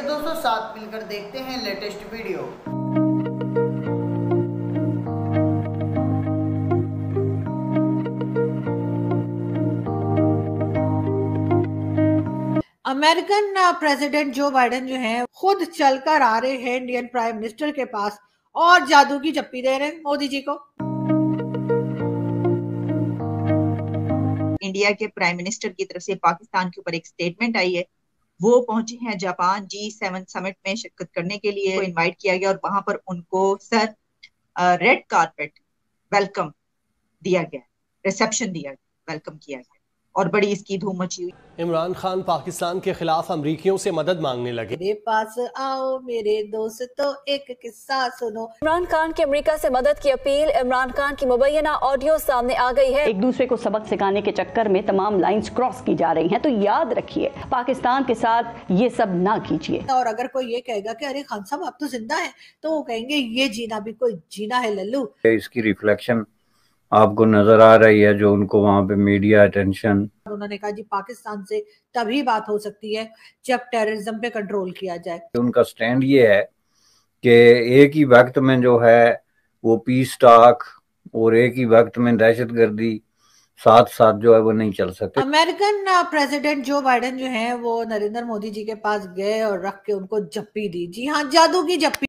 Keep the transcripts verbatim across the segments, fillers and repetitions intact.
दोस्तों साथ मिलकर देखते हैं latest video. American president Joe Biden जो हैं खुद चलकर आ रहे हैं इंडियन प्राइम मिनिस्टर के पास और जादू की चप्पी दे रहे हैं मोदी जी को। इंडिया के प्राइम मिनिस्टर की तरफ से पाकिस्तान के ऊपर एक स्टेटमेंट आई है। वो पहुंचे हैं जापान जी सेवन समिट में शिरकत करने के लिए, इनवाइट किया गया और वहां पर उनको सर रेड कार्पेट वेलकम दिया गया, रिसेप्शन दिया गया, वेलकम किया गया और बड़ी इसकी धूम मची हुई। इमरान खान पाकिस्तान के खिलाफ अमरीकियों से मदद मांगने लगे। मेरे पास आओ मेरे दोस्तों एक किस्सा सुनो। इमरान खान की अमरीका से मदद की अपील, इमरान खान की मुबैना ऑडियो सामने आ गई है। एक दूसरे को सबक सिखाने के चक्कर में तमाम लाइंस क्रॉस की जा रही हैं, तो याद रखिए पाकिस्तान के साथ ये सब ना कीजिए। और अगर कोई ये कहेगा की अरे खान साहब आप तो जिंदा है, तो वो कहेंगे ये जीना भी कोई जीना है लल्लू। इसकी रिफ्लेक्शन आपको नजर आ रही है जो उनको वहाँ पे मीडिया अटेंशन। उन्होंने कहा जी पाकिस्तान से तभी बात हो सकती है जब टेररिज्म पे कंट्रोल किया जाए। उनका स्टैंड ये है कि एक ही वक्त में जो है वो पीस टॉक और एक ही वक्त में दहशतगर्दी साथ साथ जो है वो नहीं चल सकते। अमेरिकन प्रेसिडेंट जो बाइडेन जो है वो नरेंद्र मोदी जी के पास गए और रख के उनको झप्पी दी। जी हाँ, जादू की झप्पी।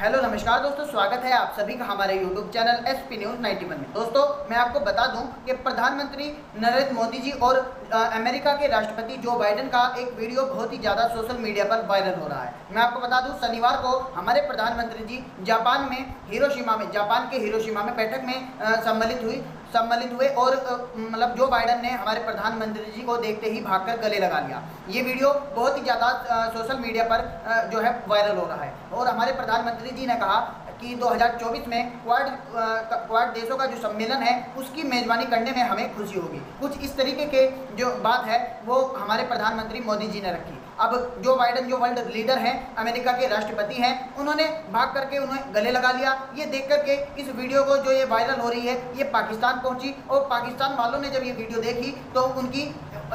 हेलो नमस्कार दोस्तों, स्वागत है आप सभी का हमारे यूट्यूब चैनल एसपी न्यूज़ इक्यानवे में। दोस्तों मैं आपको बता दूं कि प्रधानमंत्री नरेंद्र मोदी जी और आ, अमेरिका के राष्ट्रपति जो बाइडेन का एक वीडियो बहुत ही ज़्यादा सोशल मीडिया पर वायरल हो रहा है। मैं आपको बता दूं शनिवार को हमारे प्रधानमंत्री जी जापान में हिरोशिमा में जापान के हिरोशिमा में बैठक में सम्मिलित हुई सम्मिलित हुए और मतलब जो बाइडेन ने हमारे प्रधानमंत्री जी को देखते ही भागकर गले लगा लिया। ये वीडियो बहुत ही ज़्यादा सोशल मीडिया पर आ, जो है वायरल हो रहा है। और हमारे प्रधानमंत्री जी ने कहा कि दो हज़ार चौबीस में क्वाड क्वाड देशों का जो सम्मेलन है उसकी मेज़बानी करने में हमें खुशी होगी। कुछ इस तरीके के जो बात है वो हमारे प्रधानमंत्री मोदी जी ने रखी। अब जो बाइडेन जो वर्ल्ड लीडर हैं, अमेरिका के राष्ट्रपति हैं, उन्होंने भाग करके उन्हें गले लगा लिया। ये देख करके इस वीडियो को जो ये वायरल हो रही है ये पाकिस्तान पहुंची और पाकिस्तान वालों ने जब ये वीडियो देखी तो उनकी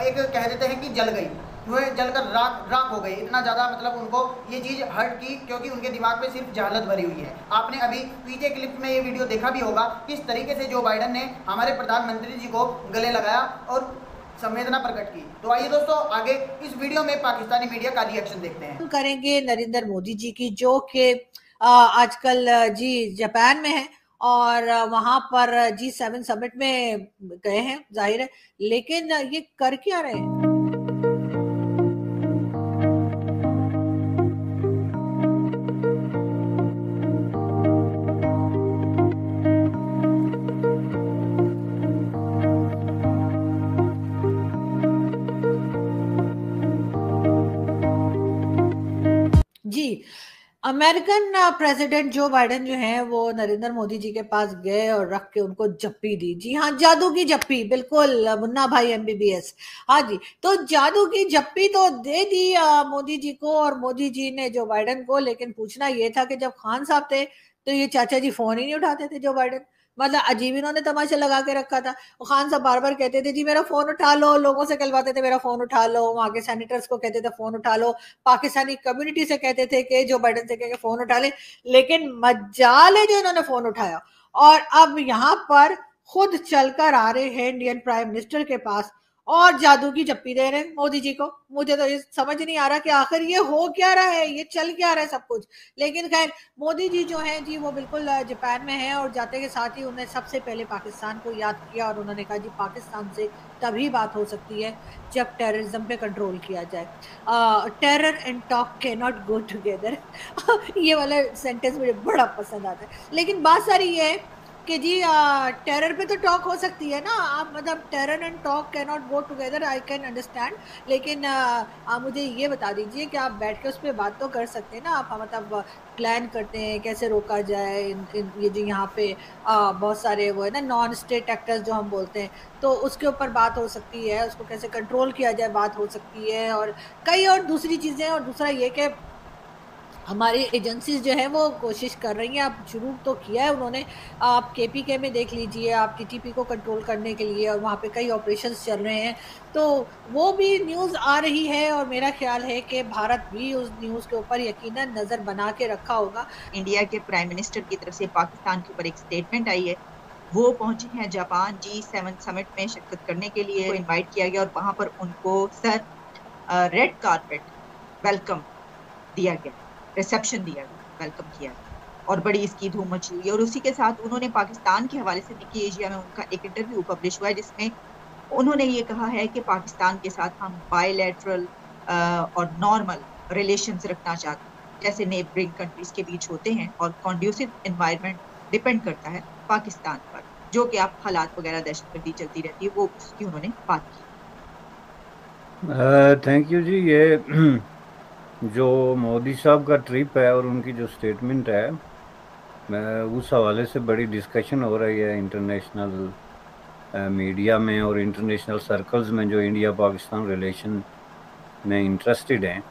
एक कह देते हैं कि जल गई, वह जलकर राख राख हो गई। इतना ज़्यादा मतलब उनको ये चीज़ हर्ट की क्योंकि उनके दिमाग में सिर्फ जहालत भरी हुई है। आपने अभी पीछे क्लिप में ये वीडियो देखा भी होगा किस तरीके से जो बाइडेन ने हमारे प्रधानमंत्री जी को गले लगाया और संवेदना प्रकट की। तो आइए दोस्तों आगे इस वीडियो में पाकिस्तानी मीडिया का रिएक्शन देखते हैं। करेंगे नरेंद्र मोदी जी की जो कि आजकल जी जापान में है और वहाँ पर जी सेवन समिट में गए हैं जाहिर है, लेकिन ये कर क्या रहे हैं? जी अमेरिकन प्रेसिडेंट जो बाइडेन जो हैं वो नरेंद्र मोदी जी के पास गए और रख के उनको झप्पी दी। जी हाँ, जादू की झप्पी, बिल्कुल मुन्ना भाई एमबीबीएस। हाँ जी, तो जादू की झप्पी तो दे दी मोदी जी को और मोदी जी ने जो बाइडेन को, लेकिन पूछना ये था कि जब खान साहब थे तो ये चाचा जी फोन ही नहीं उठाते थे जो बाइडेन, मतलब अजीब इन्होंने तमाशा लगा के रखा था। खान साहब बार बार कहते थे जी मेरा फोन उठा लो, लोगों से कहलवाते थे मेरा फोन उठा लो, वहां के सैनिटर्स को कहते थे फोन उठा लो, पाकिस्तानी कम्युनिटी से कहते थे कि जो बाइडेन से कह के फोन उठा ले, लेकिन मजाल है जो इन्होंने फोन उठाया। और अब यहाँ पर खुद चलकर आ रहे हैं इंडियन प्राइम मिनिस्टर के पास और जादू की चप्पी दे रहे हैं मोदी जी को। मुझे तो ये समझ नहीं आ रहा कि आखिर ये हो क्या रहा है, ये चल क्या रहा है सब कुछ। लेकिन खैर मोदी जी जो हैं जी वो बिल्कुल जापान में हैं और जाते के साथ ही उन्हें सबसे पहले पाकिस्तान को याद किया और उन्होंने कहा जी पाकिस्तान से तभी बात हो सकती है जब टेररिज्म पे कंट्रोल किया जाए। Terror and talk can not go together, ये वाला सेंटेंस मुझे बड़ा पसंद आता है। लेकिन बात सारी ये है कि जी टेरर पे तो टॉक हो सकती है ना, आप मतलब terror and talk can not go together, I can understand, लेकिन आ, आप मुझे ये बता दीजिए कि आप बैठ के उस पर बात तो कर सकते हैं ना। आप मतलब प्लान करते हैं कैसे रोका जाए इन, इन, ये जो यहाँ पे आ, बहुत सारे वो है ना नॉन स्टेट एक्टर्स जो हम बोलते हैं, तो उसके ऊपर बात हो सकती है, उसको कैसे कंट्रोल किया जाए बात हो सकती है और कई और दूसरी चीज़ें। और दूसरा ये कि हमारी एजेंसीज जो है वो कोशिश कर रही हैं। आप शुरू तो किया है उन्होंने, आप केपीके में देख लीजिए, आप टीटीपी को कंट्रोल करने के लिए, और वहाँ पे कई ऑपरेशंस चल रहे हैं, तो वो भी न्यूज़ आ रही है। और मेरा ख्याल है कि भारत भी उस न्यूज़ के ऊपर यकीनन नज़र बना के रखा होगा। इंडिया के प्राइम मिनिस्टर की तरफ से पाकिस्तान के ऊपर एक स्टेटमेंट आई है। वो पहुंचे हैं जापान जी सेवन समिट में शिरकत करने के लिए, इन्वाइट किया गया और वहाँ पर उनको सर रेड कार्पेट वेलकम दिया गया, रिसेप्शन दिया गया, वेलकम किया और बड़ी इसकी धूम मची हुई। और उसी के साथ उन्होंने पाकिस्तान के हवाले से निकी एशिया में उनका एक इंटरव्यू पब्लिश हुआ है, जिसमें उन्होंने ये कहा है कि पाकिस्तान के साथ हम बायलैटरल और नॉर्मल रिलेशंस रखना चाहते हैं, जैसे नेबरिंग कंट्रीज के बीच होते हैं, और कॉन्ड्यूसिव इन्वायरमेंट डिपेंड करता है पाकिस्तान पर, जो कि आप हालात वगैरह दहशतगर्दी चलती रहती है, वो उसकी उन्होंने बात की। थैंक यू जी। ये जो मोदी साहब का ट्रिप है और उनकी जो स्टेटमेंट है, uh, उस हवाले से बड़ी डिस्कशन हो रही है इंटरनेशनल मीडिया uh, में और इंटरनेशनल सर्कल्स में जो इंडिया पाकिस्तान रिलेशन में इंटरेस्टेड हैं।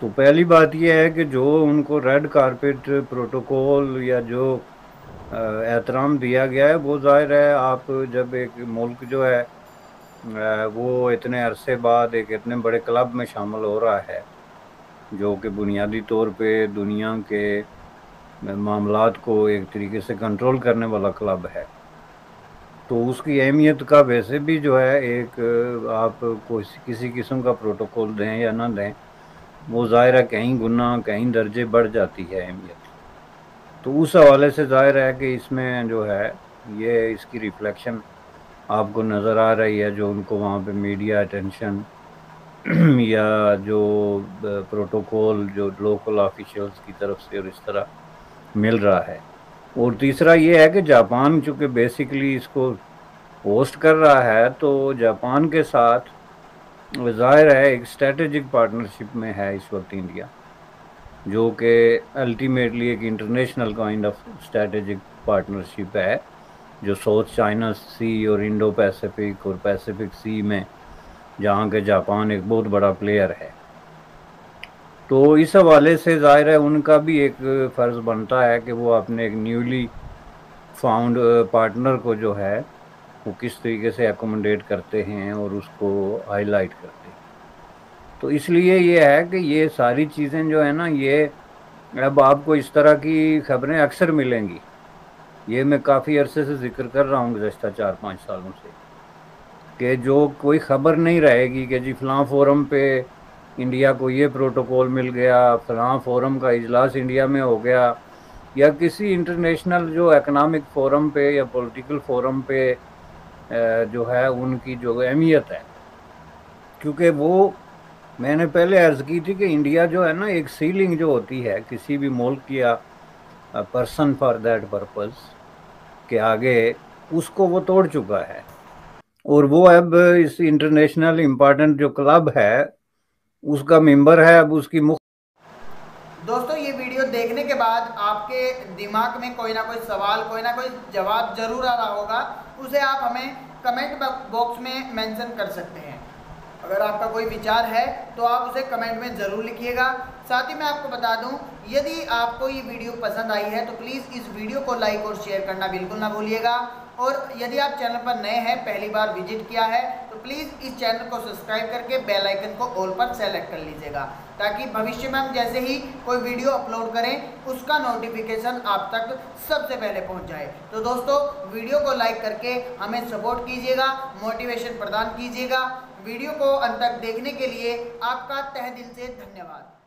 तो पहली बात यह है कि जो उनको रेड कारपेट प्रोटोकॉल या जो एहतराम दिया गया है, वो ज़ाहिर है आप जब एक मुल्क जो है वो इतने अरसे बाद एक इतने बड़े क्लब में शामिल हो रहा है, जो कि बुनियादी तौर पे दुनिया के मामलात को एक तरीके से कंट्रोल करने वाला क्लब है, तो उसकी अहमियत का वैसे भी जो है एक आप कोई किसी किस्म का प्रोटोकॉल दें या ना दें, वो ज़ाहिर है कहीं गुना कहीं दर्जे बढ़ जाती है अहमियत। तो उस हवाले से जाहिर है कि इसमें जो है ये इसकी रिफ्लेक्शन आपको नज़र आ रही है, जो उनको वहाँ पे मीडिया अटेंशन या जो प्रोटोकॉल जो लोकल ऑफिशियल्स की तरफ से और इस तरह मिल रहा है। और तीसरा ये है कि जापान चूँकि बेसिकली इसको होस्ट कर रहा है, तो जापान के साथ जाहिर है एक स्ट्रेटेजिक पार्टनरशिप में है इस वक्त इंडिया, जो कि अल्टीमेटली एक international kind of strategic partnership है, जो साउथ चाइना सी और इंडो पैसिफिक और पैसिफिक सी में, जहाँ के जापान एक बहुत बड़ा प्लेयर है। तो इस हवाले से जाहिर है उनका भी एक फ़र्ज़ बनता है कि वो अपने एक न्यूली फाउंड पार्टनर को जो है वो किस तरीके से एकोमोडेट करते हैं और उसको हाईलाइट करते हैं। तो इसलिए ये है कि ये सारी चीज़ें जो है ना, ये अब आपको इस तरह की खबरें अक्सर मिलेंगी। ये मैं काफ़ी अरसे से जिक्र कर रहा हूँ गुज़श्ता चार पाँच सालों से, कि जो कोई ख़बर नहीं रहेगी कि जी फ़लाँ फोरम पे इंडिया को ये प्रोटोकॉल मिल गया, फ़लाँ फोरम का इजलास इंडिया में हो गया, या किसी इंटरनेशनल जो इकनॉमिक फ़ोरम पे या पॉलिटिकल फ़ोरम पे जो है उनकी जो अहमियत है, क्योंकि वो मैंने पहले अर्ज़ की थी कि इंडिया जो है ना एक सीलिंग जो होती है किसी भी मुल्क या पर्सन फॉर दैट पर्पस के आगे, उसको वो तोड़ चुका है। और वो अब इस इंटरनेशनल इम्पॉर्टेंट जो क्लब है उसका मेंबर है, अब उसकी मुख। दोस्तों ये वीडियो देखने के बाद आपके दिमाग में कोई ना कोई सवाल, कोई ना कोई जवाब जरूर आ रहा होगा, उसे आप हमें कमेंट बॉक्स में मेंशन कर सकते हैं। अगर आपका कोई विचार है तो आप उसे कमेंट में ज़रूर लिखिएगा। साथ ही मैं आपको बता दूं, यदि आपको ये वीडियो पसंद आई है तो प्लीज़ इस वीडियो को लाइक और शेयर करना बिल्कुल ना भूलिएगा। और यदि आप चैनल पर नए हैं, पहली बार विजिट किया है, तो प्लीज़ इस चैनल को सब्सक्राइब करके बेल आइकन को ऑल पर सेलेक्ट कर लीजिएगा, ताकि भविष्य में हम जैसे ही कोई वीडियो अपलोड करें उसका नोटिफिकेशन आप तक सबसे पहले पहुंच जाए। तो दोस्तों वीडियो को लाइक करके हमें सपोर्ट कीजिएगा, मोटिवेशन प्रदान कीजिएगा। वीडियो को अंत तक देखने के लिए आपका तहे दिल से धन्यवाद।